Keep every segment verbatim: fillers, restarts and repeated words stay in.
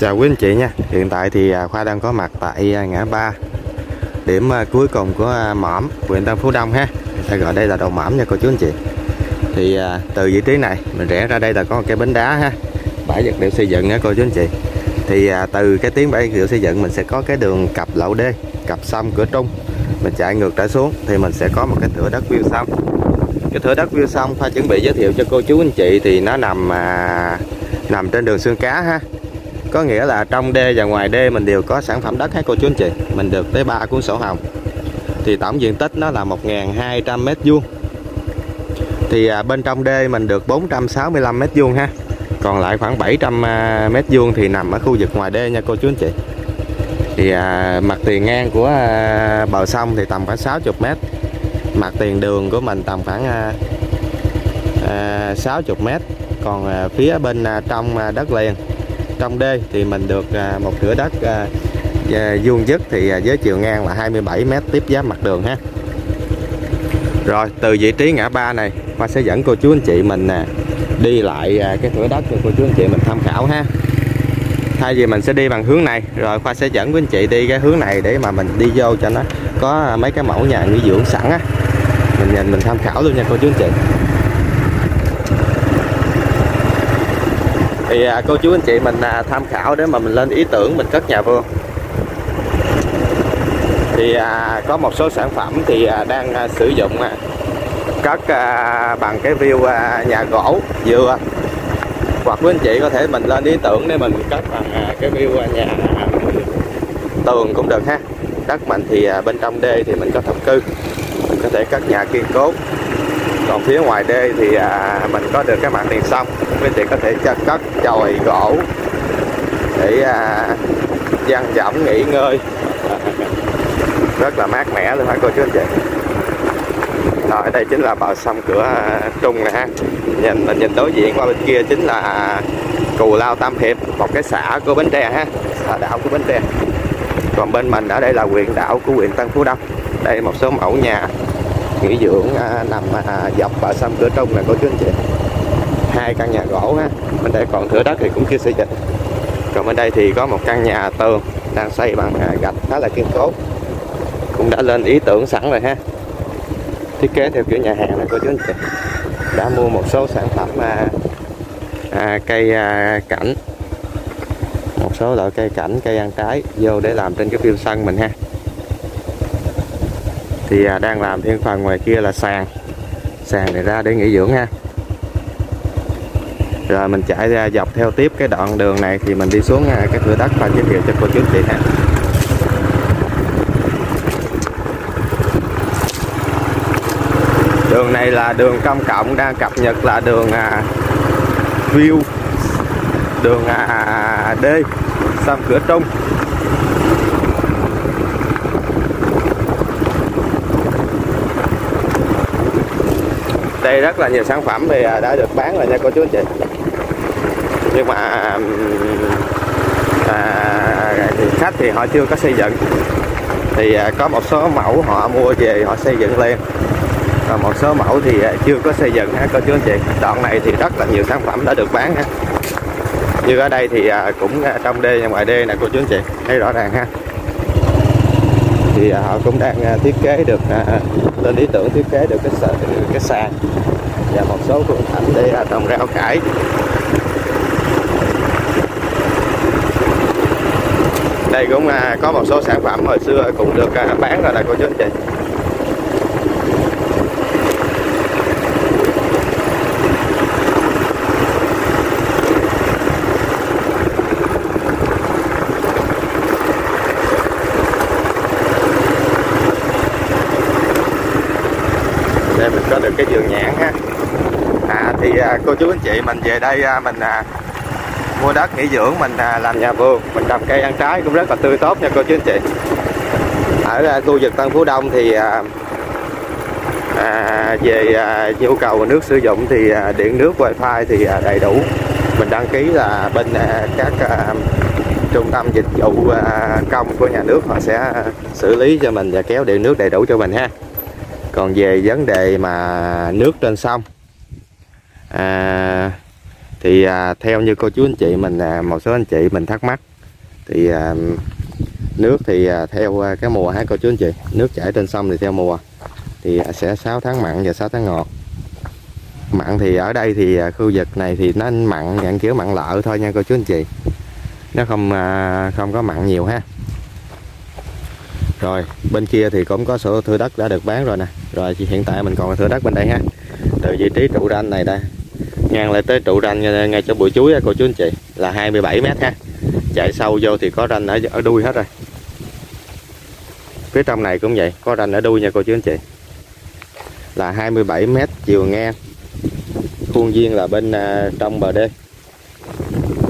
Chào quý anh chị nha. Hiện tại thì Khoa đang có mặt tại ngã ba điểm cuối cùng của Mỏm, huyện Tân Phú Đông ha. Người ta gọi đây là đầu Mỏm nha cô chú anh chị. Thì từ vị trí này mình rẽ ra đây là có một cái bến đá ha, bãi vật liệu xây dựng nha cô chú anh chị. Thì từ cái tiếng bãi vật liệu xây dựng mình sẽ có cái đường cặp lậu đê, cặp sông Cửa Trung. Mình chạy ngược trở xuống thì mình sẽ có một cái thửa đất view sông. Cái thửa đất view sông Khoa chuẩn bị giới thiệu cho cô chú anh chị thì nó nằm à, nằm trên đường Xương Cá ha. Có nghĩa là trong đê và ngoài đê mình đều có sản phẩm đất hết cô chú anh chị. Mình được tới ba cuốn sổ hồng. Thì tổng diện tích nó là một nghìn hai trăm mét vuông. Thì à, bên trong đê mình được bốn trăm sáu mươi lăm mét vuông ha. Còn lại khoảng bảy trăm mét vuông thì nằm ở khu vực ngoài đê nha cô chú anh chị. Thì à, mặt tiền ngang của à, bờ sông thì tầm khoảng sáu mươi mét. Mặt tiền đường của mình tầm khoảng à, à, sáu mươi mét. Còn à, phía bên à, trong à, đất liền, trong đê thì mình được một thửa đất vuông dứt thì với chiều ngang là hai mươi bảy mét tiếp giáp mặt đường ha. Rồi từ vị trí ngã ba này Khoa sẽ dẫn cô chú anh chị mình đi lại cái thửa đất cho cô chú anh chị mình tham khảo ha. Thay vì mình sẽ đi bằng hướng này, rồi Khoa sẽ dẫn quý anh chị đi cái hướng này để mà mình đi vô cho nó có mấy cái mẫu nhà nghỉ dưỡng sẵn á, mình nhìn mình tham khảo luôn nha cô chú anh chị. Thì à, cô chú anh chị mình à, tham khảo để mà mình lên ý tưởng mình cất nhà vườn. Thì à, có một số sản phẩm thì à, đang à, sử dụng à, cất à, bằng cái view à, nhà gỗ dừa. Hoặc quý anh chị có thể mình lên ý tưởng để mình cất bằng à, cái view à, nhà à, tường cũng được ha. Đất mình thì à, bên trong đê thì mình có thổ cư, mình có thể cất nhà kiên cố. Còn phía ngoài đê thì à, mình có được cái mặt tiền sông, quý anh chị có thể cho cất chòi gỗ để à, dang dỏng nghỉ ngơi rất là mát mẻ luôn hả cô chú anh chị. Rồi đây chính là bờ sông Cửa Trung nè ha. Nhìn mình nhìn đối diện qua bên kia chính là Cù Lao Tam Hiệp, một cái xã của Bến Tre ha, xã đảo của Bến Tre. Còn bên mình ở đây là huyện đảo của huyện Tân Phú Đông. Đây một số mẫu nhà nghỉ dưỡng à, nằm à, dọc bờ sông Cửa Trung là cô chú anh chị. Hai căn nhà gỗ ha, bên đây còn thửa đất thì cũng chưa xây dựng. Còn bên đây thì có một căn nhà tường đang xây bằng à, gạch khá là kiên cố, cũng đã lên ý tưởng sẵn rồi ha, thiết kế theo kiểu nhà hàng này cô chú anh chị. Đã mua một số sản phẩm à, à, cây à, cảnh, một số loại cây cảnh, cây ăn trái vô để làm trên cái view sân mình ha. Thì à, đang làm thêm phần ngoài kia là sàn, sàn này ra để nghỉ dưỡng ha. Rồi mình chạy ra dọc theo tiếp cái đoạn đường này thì mình đi xuống cái thửa đất và giới thiệu cho cô chú chị ha. Đường này là đường công cộng đang cập nhật là đường à, view, đường à, đê, sông Cửa Trung. Đây rất là nhiều sản phẩm thì đã được bán rồi nha cô chú anh chị. Nhưng mà à, à, khách thì họ chưa có xây dựng. Thì à, có một số mẫu họ mua về họ xây dựng liền. Và một số mẫu thì à, chưa có xây dựng ha cô chú anh chị. Đoạn này thì rất là nhiều sản phẩm đã được bán ha. Như ở đây thì à, cũng à, trong đê và ngoài đê nè cô chú anh chị. Thấy rõ ràng ha. Thì à, họ cũng đang à, thiết kế được à, lên ý tưởng thiết kế được cái sàn, cái sàn và một số phương ảnh để à, trồng rau cải. Đây cũng à, có một số sản phẩm hồi xưa cũng được à, bán rồi là cô chú anh chị. Cái vườn nhãn ha. À, thì à, cô chú anh chị mình về đây à, mình à, mua đất nghỉ dưỡng, mình à, làm nhà vườn, mình trồng cây ăn trái cũng rất là tươi tốt nha cô chú anh chị. Ở à, khu vực Tân Phú Đông thì à, à, về à, nhu cầu nước sử dụng thì à, điện nước wifi thì à, đầy đủ. Mình đăng ký là bên à, các à, trung tâm dịch vụ à, công của nhà nước họ sẽ xử lý cho mình và kéo điện nước đầy đủ cho mình ha. Còn về vấn đề mà nước trên sông à, Thì à, theo như cô chú anh chị mình, à, một số anh chị mình thắc mắc thì à, nước thì à, theo à, cái mùa hả cô chú anh chị, nước chảy trên sông thì theo mùa thì à, sẽ sáu tháng mặn và sáu tháng ngọt. Mặn thì ở đây thì à, khu vực này thì nó mặn dạng kiểu mặn lợ thôi nha cô chú anh chị, nó không à, không có mặn nhiều ha. Rồi bên kia thì cũng có sổ thửa đất đã được bán rồi nè. Rồi hiện tại mình còn thửa đất bên đây ha, từ vị trí trụ ranh này đây ngang lại tới trụ ranh ngay chỗ bụi chuối cô chú anh chị là hai mươi bảy mét ha. Chạy sâu vô thì có ranh ở, ở đuôi hết rồi. Phía trong này cũng vậy, có ranh ở đuôi nha cô chú anh chị, là hai mươi bảy mét chiều ngang. Khuôn viên là bên uh, trong bờ đê,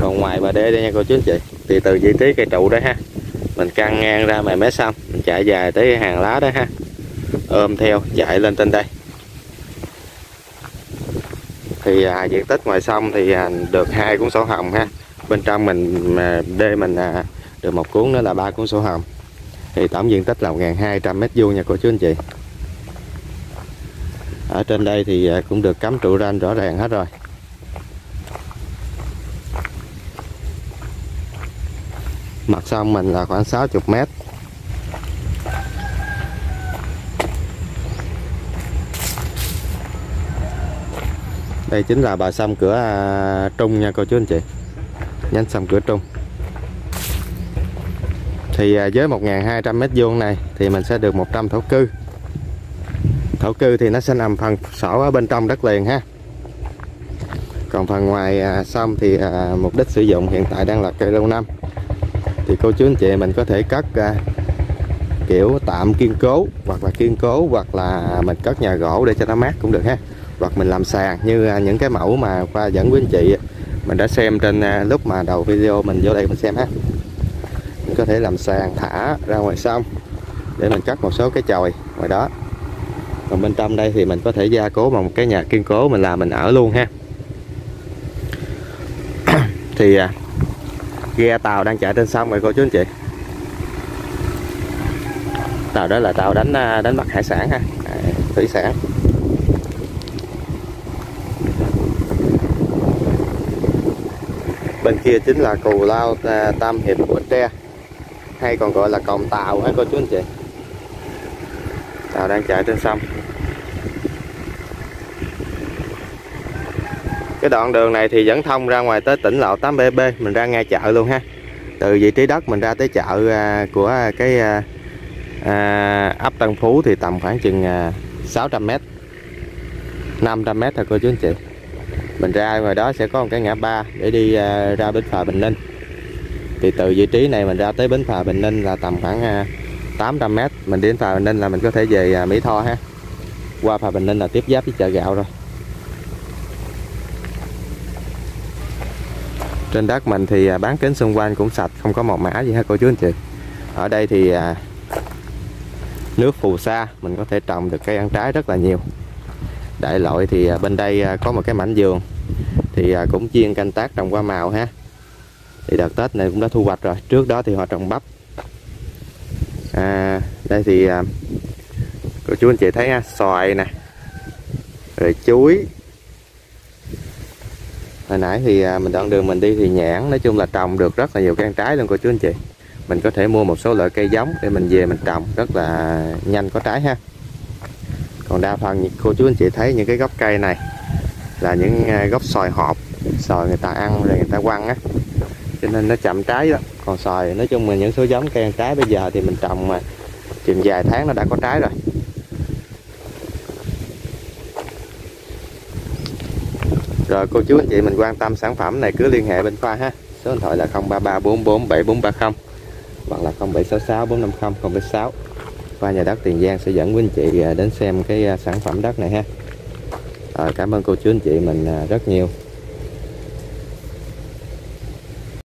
còn ngoài bờ đê đây nha cô chú anh chị. Thì từ vị trí cây trụ đó ha, mình căng ngang ra mười mét xong, mình chạy dài tới hàng lá đó ha, ôm theo chạy lên trên đây. Thì à, diện tích ngoài sông thì à, được hai cuốn sổ hồng ha. Bên trong mình à, đê mình à, được một cuốn nữa là ba cuốn sổ hồng. Thì tổng diện tích là một nghìn hai trăm mét vuông nha cô chú anh chị. Ở trên đây thì à, cũng được cắm trụ ranh rõ ràng hết rồi. Mặt sông mình là khoảng sáu mươi mét. Đây chính là bờ sông Cửa Trung nha cô chú anh chị, nhánh sông Cửa Trung. Thì với một nghìn hai trăm mét vuông này thì mình sẽ được một trăm thổ cư. Thổ cư thì nó sẽ nằm phần sổ ở bên trong đất liền ha. Còn phần ngoài sông thì mục đích sử dụng hiện tại đang là cây lâu năm. Thì cô chú anh chị mình có thể cất kiểu tạm kiên cố, hoặc là kiên cố, hoặc là mình cất nhà gỗ để cho nó mát cũng được ha. Hoặc mình làm sàn như những cái mẫu mà Khoa dẫn quý anh chị mình đã xem trên lúc mà đầu video mình vô đây mình xem ha. Mình có thể làm sàn thả ra ngoài sông để mình cắt một số cái chòi ngoài đó. Còn bên trong đây thì mình có thể gia cố bằng một cái nhà kiên cố, mình làm mình ở luôn ha. Thì ghe tàu đang chạy trên sông rồi cô chú anh chị. Tàu đó là tàu đánh đánh bắt hải sản ha, thủy sản. Bên kia chính là Cù Lao Tam Hiệp của Bến Tre, hay còn gọi là cồng tàu hả cô chú anh chị. Tàu đang chạy trên sông. Cái đoạn đường này thì dẫn thông ra ngoài tới tỉnh lộ tám B B, mình ra ngay chợ luôn ha. Từ vị trí đất mình ra tới chợ của cái à, ấp Tân Phú thì tầm khoảng chừng sáu trăm mét, năm trăm mét thôi cô chú anh chị. Mình ra ngoài đó sẽ có một cái ngã ba để đi uh, ra Bến Phà Bình Ninh. Thì từ vị trí này mình ra tới Bến Phà Bình Ninh là tầm khoảng uh, tám trăm mét. Mình đến Phà Bình Ninh là mình có thể về uh, Mỹ Tho ha. Qua Phà Bình Ninh là tiếp giáp với chợ gạo rồi. Trên đất mình thì uh, bán kính xung quanh cũng sạch, không có mọt mã gì ha cô chú anh chị. Ở đây thì uh, nước phù sa, mình có thể trồng được cây ăn trái rất là nhiều. Đại loại thì bên đây có một cái mảnh vườn thì cũng chuyên canh tác trồng hoa màu ha. Thì đợt Tết này cũng đã thu hoạch rồi. Trước đó thì họ trồng bắp. À, đây thì cô chú anh chị thấy ha, xoài nè, rồi chuối. Hồi nãy thì mình đoạn đường mình đi thì nhãn, nói chung là trồng được rất là nhiều cây ăn trái luôn cô chú anh chị. Mình có thể mua một số loại cây giống để mình về mình trồng rất là nhanh có trái ha. Còn đa phần cô chú anh chị thấy những cái gốc cây này là những gốc xoài hộp, xoài người ta ăn rồi người ta quăng á, cho nên nó chậm trái đó. Còn xoài nói chung là những số giống cây ăn trái bây giờ thì mình trồng mà chừng vài tháng nó đã có trái rồi. Rồi cô chú anh chị mình quan tâm sản phẩm này cứ liên hệ bên Khoa ha. Số điện thoại là không ba ba bốn bốn bảy bốn ba không hoặc là không bảy sáu sáu bốn năm không không bảy sáu. Khoa nhà đất Tiền Giang sẽ dẫn quý anh chị đến xem cái sản phẩm đất này ha. À, cảm ơn cô chú anh chị mình rất nhiều.